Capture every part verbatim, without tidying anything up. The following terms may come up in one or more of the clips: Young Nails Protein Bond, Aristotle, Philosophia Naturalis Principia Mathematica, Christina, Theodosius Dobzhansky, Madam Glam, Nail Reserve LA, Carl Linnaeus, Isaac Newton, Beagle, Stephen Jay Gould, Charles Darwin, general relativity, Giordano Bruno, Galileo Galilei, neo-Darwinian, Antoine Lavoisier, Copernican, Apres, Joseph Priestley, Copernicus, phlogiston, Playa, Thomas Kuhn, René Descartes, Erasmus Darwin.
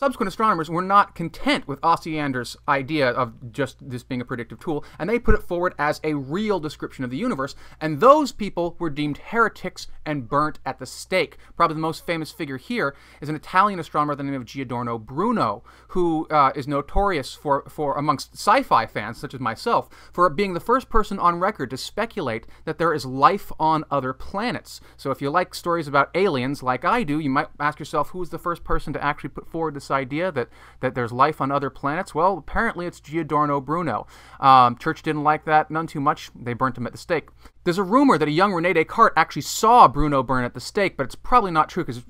Subsequent astronomers were not content with Osiander's idea of just this being a predictive tool, and they put it forward as a real description of the universe, and those people were deemed heretics and burnt at the stake. Probably the most famous figure here is an Italian astronomer by the name of Giordano Bruno, who uh, is notorious for, for amongst sci-fi fans, such as myself, for being the first person on record to speculate that there is life on other planets. So if you like stories about aliens, like I do, you might ask yourself, who was the first person to actually put forward this idea that, that there's life on other planets? Well, apparently it's Giordano Bruno. Um, Church didn't like that none too much. They burnt him at the stake. There's a rumor that a young René Descartes actually saw Bruno burn at the stake, but it's probably not true because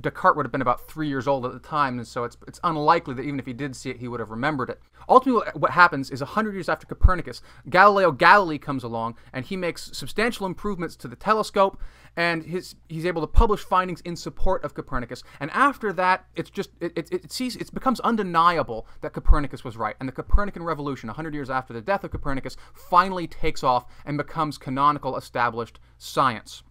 Descartes would have been about three years old at the time, and so it's, it's unlikely that even if he did see it, he would have remembered it. Ultimately, what happens is one hundred years after Copernicus, Galileo Galilei comes along, and he makes substantial improvements to the telescope, and his, he's able to publish findings in support of Copernicus. And after that, it's just it, it, it sees it becomes undeniable that Copernicus was right, and the Copernican revolution, one hundred years after the death of Copernicus, finally takes off and becomes canonical established science.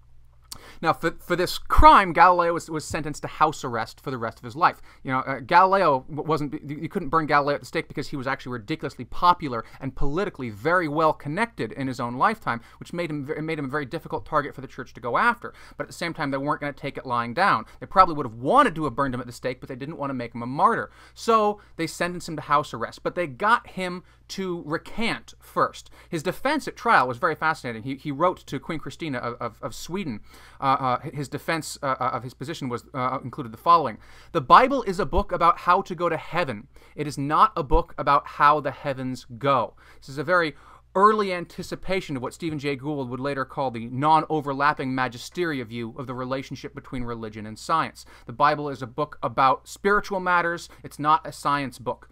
Now, for, for this crime, Galileo was, was sentenced to house arrest for the rest of his life. You know, uh, Galileo wasn't, you couldn't burn Galileo at the stake because he was actually ridiculously popular and politically very well connected in his own lifetime, which made him, made him a very difficult target for the church to go after. But at the same time, they weren't going to take it lying down. They probably would have wanted to have burned him at the stake, but they didn't want to make him a martyr. So they sentenced him to house arrest, but they got him to recant first. His defense at trial was very fascinating. He, he wrote to Queen Christina of, of, of Sweden. Uh, uh, his defense uh, of his position was uh, included the following. The Bible is a book about how to go to heaven. It is not a book about how the heavens go. This is a very early anticipation of what Stephen Jay Gould would later call the non-overlapping magisteria view of the relationship between religion and science. The Bible is a book about spiritual matters. It's not a science book.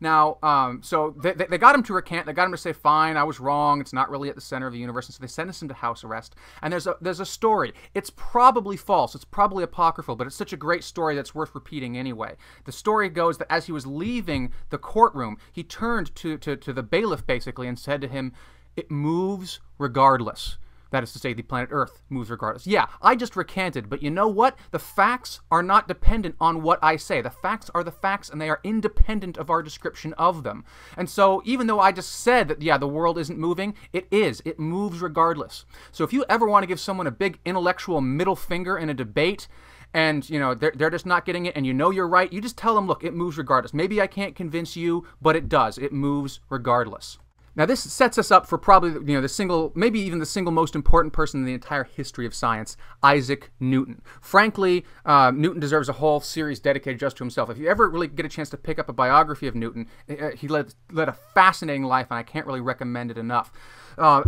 Now, um, so they, they got him to recant. They got him to say, fine, I was wrong. It's not really at the center of the universe. And so they sentenced him to house arrest. And there's a, there's a story. It's probably false. It's probably apocryphal, but it's such a great story that's worth repeating anyway. The story goes that as he was leaving the courtroom, he turned to, to, to the bailiff, basically, and said to him, "It moves regardless." That is to say, the planet Earth moves regardless. Yeah, I just recanted, but you know what? The facts are not dependent on what I say. The facts are the facts, and they are independent of our description of them. And so, even though I just said that, yeah, the world isn't moving, it is. It moves regardless. So if you ever want to give someone a big intellectual middle finger in a debate, and, you know, they're, they're just not getting it, and you know you're right, you just tell them, look, it moves regardless. Maybe I can't convince you, but it does. It moves regardless. Now, this sets us up for probably, you know, the single, maybe even the single most important person in the entire history of science, Isaac Newton. Frankly, uh, Newton deserves a whole series dedicated just to himself. If you ever really get a chance to pick up a biography of Newton, uh, he led, led a fascinating life, and I can't really recommend it enough. Uh,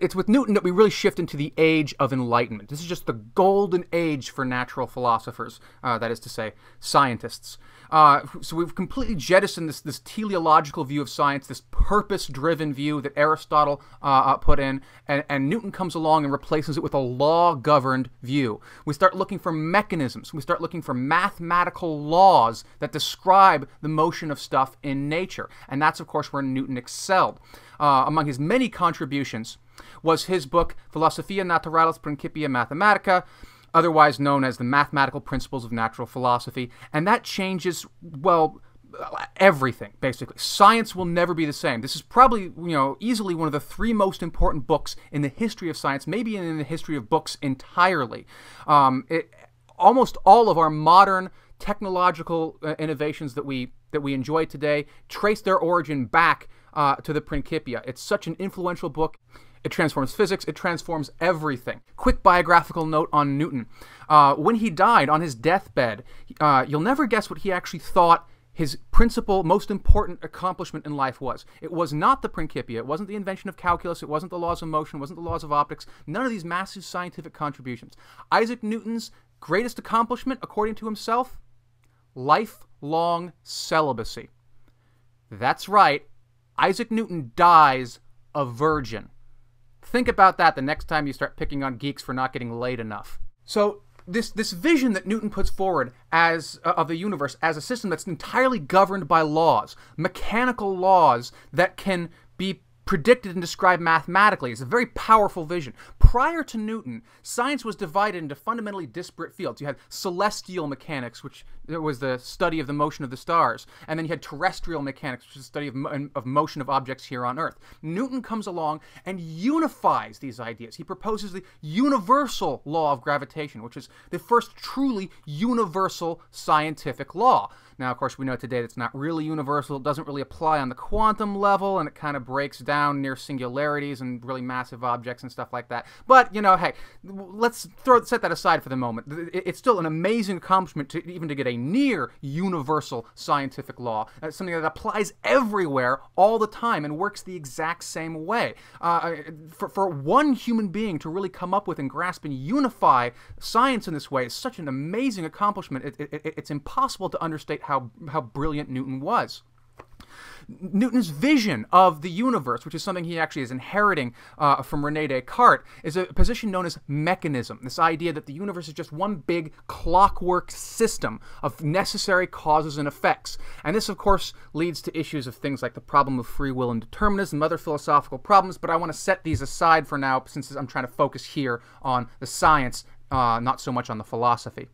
it's with Newton that we really shift into the Age of Enlightenment. This is just the golden age for natural philosophers, uh, that is to say, scientists. Uh, so we've completely jettisoned this, this teleological view of science, this purpose-driven view that Aristotle uh, uh, put in, and, and Newton comes along and replaces it with a law-governed view. We start looking for mechanisms. We start looking for mathematical laws that describe the motion of stuff in nature, and that's, of course, where Newton excelled. Uh, among his many contributions was his book, Philosophia Naturalis Principia Mathematica, otherwise known as the Mathematical Principles of Natural Philosophy, and that changes, well, everything, basically. Science will never be the same. This is probably, you know, easily one of the three most important books in the history of science, maybe in the history of books entirely. Um, it, almost all of our modern technological uh, innovations that we, that we enjoy today trace their origin back Uh, to the Principia. It's such an influential book. It transforms physics. It transforms everything. Quick biographical note on Newton. Uh, when he died, on his deathbed, uh, you'll never guess what he actually thought his principal, most important accomplishment in life was. It was not the Principia. It wasn't the invention of calculus. It wasn't the laws of motion. It wasn't the laws of optics. None of these massive scientific contributions. Isaac Newton's greatest accomplishment, according to himself, lifelong celibacy. That's right. Isaac Newton dies a virgin. Think about that the next time you start picking on geeks for not getting laid enough. So this, this vision that Newton puts forward as uh, of the universe as a system that's entirely governed by laws, mechanical laws that can be predicted and described mathematically, is a very powerful vision. prior to Newton, science was divided into fundamentally disparate fields. You had celestial mechanics, which was the study of the motion of the stars, and then you had terrestrial mechanics, which is the study of, mo of motion of objects here on Earth. Newton comes along and unifies these ideas. He proposes the universal law of gravitation, which is the first truly universal scientific law. Now, of course, we know today that's not really universal. It doesn't really apply on the quantum level, and it kind of breaks down near singularities and really massive objects and stuff like that. But, you know, hey, let's throw, set that aside for the moment. It's still an amazing accomplishment to even to get a near universal scientific law, uh, something that applies everywhere all the time and works the exact same way. Uh, for, for one human being to really come up with and grasp and unify science in this way is such an amazing accomplishment. It, it, it, it's impossible to understate how, how brilliant Newton was. Newton's vision of the universe, which is something he actually is inheriting uh, from René Descartes, is a position known as mechanism. This idea that the universe is just one big clockwork system of necessary causes and effects. And this, of course, leads to issues of things like the problem of free will and determinism, other philosophical problems, but I want to set these aside for now since I'm trying to focus here on the science, uh, not so much on the philosophy.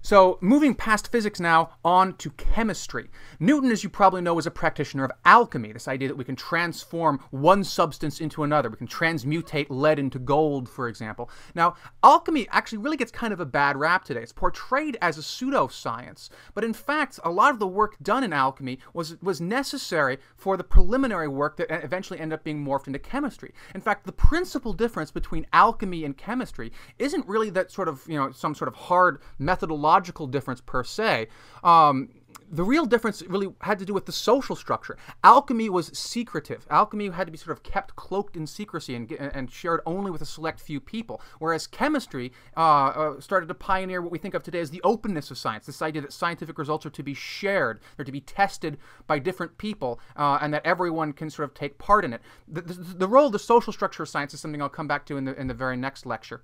So, moving past physics now, on to chemistry. Newton, as you probably know, was a practitioner of alchemy, this idea that we can transform one substance into another. We can transmutate lead into gold, for example. Now, alchemy actually really gets kind of a bad rap today. It's portrayed as a pseudoscience, but in fact, a lot of the work done in alchemy was, was necessary for the preliminary work that eventually ended up being morphed into chemistry. In fact, the principal difference between alchemy and chemistry isn't really that sort of, you know, some sort of hard methodological logical difference per se. Um, the real difference really had to do with the social structure. Alchemy was secretive. Alchemy had to be sort of kept cloaked in secrecy and, and shared only with a select few people, whereas chemistry uh, uh, started to pioneer what we think of today as the openness of science, this idea that scientific results are to be shared, they're to be tested by different people, uh, and that everyone can sort of take part in it. The, the, the role of the social structure of science is something I'll come back to in the, in the very next lecture.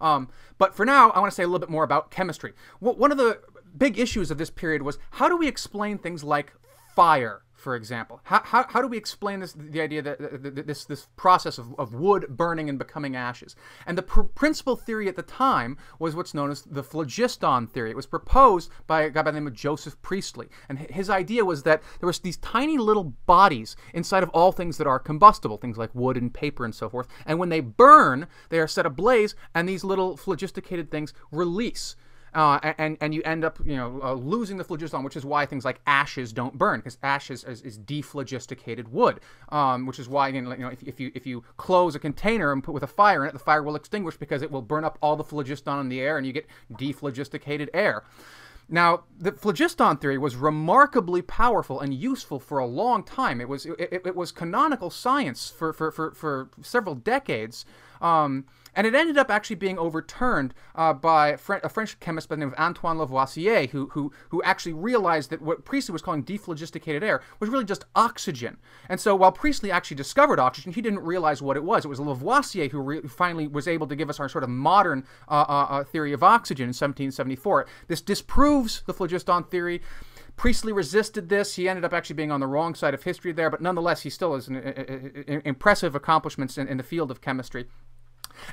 Um, but for now, I want to say a little bit more about chemistry. W- one of the big issues of this period was, how do we explain things like fire, for example? How, how, how do we explain this, the idea that, that this, this process of, of wood burning and becoming ashes? And the pr principal theory at the time was what's known as the phlogiston theory. It was proposed by a guy by the name of Joseph Priestley. And his idea was that there were these tiny little bodies inside of all things that are combustible, things like wood and paper and so forth. And when they burn, they are set ablaze, and these little phlogisticated things release. Uh, and, and you end up, you know, uh, losing the phlogiston, which is why things like ashes don't burn, because ashes is, is dephlogisticated wood, um, which is why, you know, if, if, you, if you close a container and put with a fire in it, the fire will extinguish because it will burn up all the phlogiston in the air and you get dephlogisticated air. Now, the phlogiston theory was remarkably powerful and useful for a long time. It was, it, it was canonical science for, for, for, for several decades, um, and it ended up actually being overturned uh, by a French chemist by the name of Antoine Lavoisier, who, who, who actually realized that what Priestley was calling dephlogisticated air was really just oxygen. And so while Priestley actually discovered oxygen, he didn't realize what it was. It was Lavoisier who re finally was able to give us our sort of modern uh, uh, theory of oxygen in seventeen seventy-four. This disproves the phlogiston theory. Priestley resisted this. He ended up actually being on the wrong side of history there, but nonetheless, he still has an, an, an impressive accomplishments in, in the field of chemistry.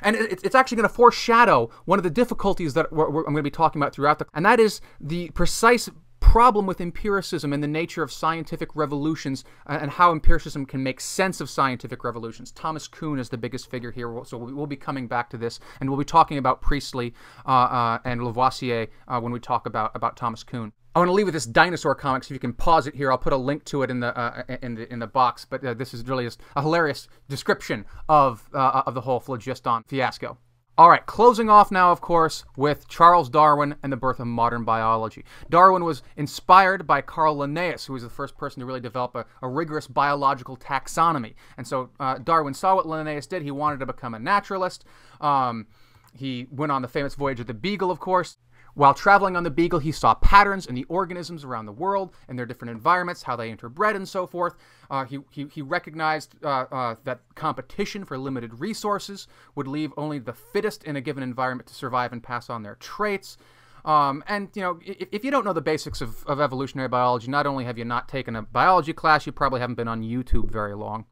And it, it's actually going to foreshadow one of the difficulties that we're, we're, I'm going to be talking about throughout the, and that is the precise problem with empiricism and the nature of scientific revolutions uh, and how empiricism can make sense of scientific revolutions. Thomas Kuhn is the biggest figure here, so we'll be coming back to this, and we'll be talking about Priestley uh, uh, and Lavoisier uh, when we talk about, about Thomas Kuhn. I want to leave with this dinosaur comic, so if you can pause it here, I'll put a link to it in the uh, in the in the box. But uh, this is really just a hilarious description of uh, of the whole phlogiston fiasco. All right, closing off now, of course, with Charles Darwin and the birth of modern biology. Darwin was inspired by Carl Linnaeus, who was the first person to really develop a, a rigorous biological taxonomy. And so uh, Darwin saw what Linnaeus did. He wanted to become a naturalist. Um, he went on the famous voyage of the Beagle, of course. While traveling on the Beagle, he saw patterns in the organisms around the world and their different environments, how they interbred and so forth. Uh, he, he, he recognized uh, uh, that competition for limited resources would leave only the fittest in a given environment to survive and pass on their traits. Um, and, you know, if, if you don't know the basics of, of evolutionary biology, not only have you not taken a biology class, you probably haven't been on YouTube very long.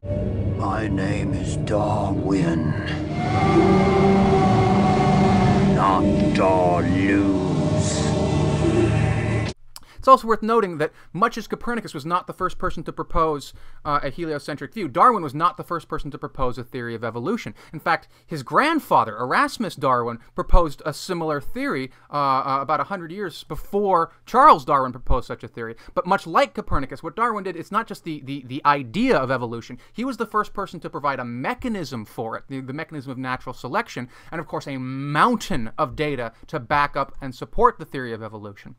My name is Darwin, not Darluz. It's also worth noting that much as Copernicus was not the first person to propose uh, a heliocentric view, Darwin was not the first person to propose a theory of evolution. In fact, his grandfather, Erasmus Darwin, proposed a similar theory uh, uh, about a hundred years before Charles Darwin proposed such a theory. But much like Copernicus, what Darwin did, it's not just the, the, the idea of evolution. He was the first person to provide a mechanism for it, the, the mechanism of natural selection, and of course a mountain of data to back up and support the theory of evolution.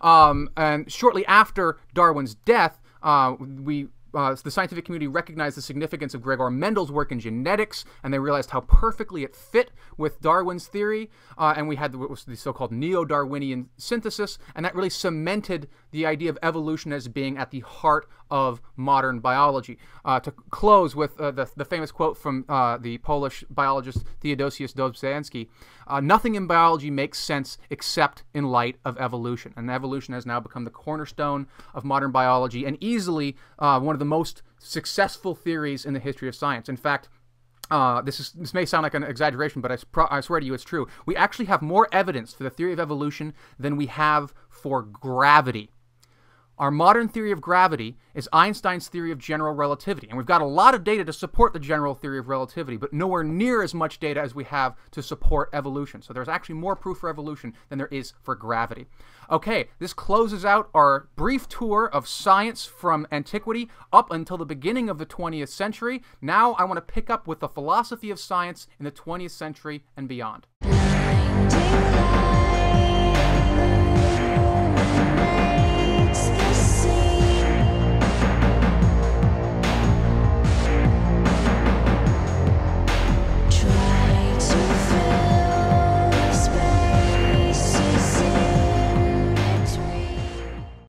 Um, and shortly after Darwin's death, uh, we, uh, the scientific community recognized the significance of Gregor Mendel's work in genetics, and they realized how perfectly it fit with Darwin's theory, uh, and we had what was the so-called neo-Darwinian synthesis, and that really cemented the idea of evolution as being at the heart of modern biology. Uh, to close with uh, the, the famous quote from uh, the Polish biologist Theodosius Dobzhansky, uh, nothing in biology makes sense except in light of evolution. And evolution has now become the cornerstone of modern biology and easily uh, one of the most successful theories in the history of science. In fact, Uh, this, is, this may sound like an exaggeration, but I, pro I swear to you it's true. We actually have more evidence for the theory of evolution than we have for gravity. Our modern theory of gravity is Einstein's theory of general relativity, and we've got a lot of data to support the general theory of relativity, but nowhere near as much data as we have to support evolution. So there's actually more proof for evolution than there is for gravity. Okay, this closes out our brief tour of science from antiquity up until the beginning of the twentieth century. Now I want to pick up with the philosophy of science in the twentieth century and beyond.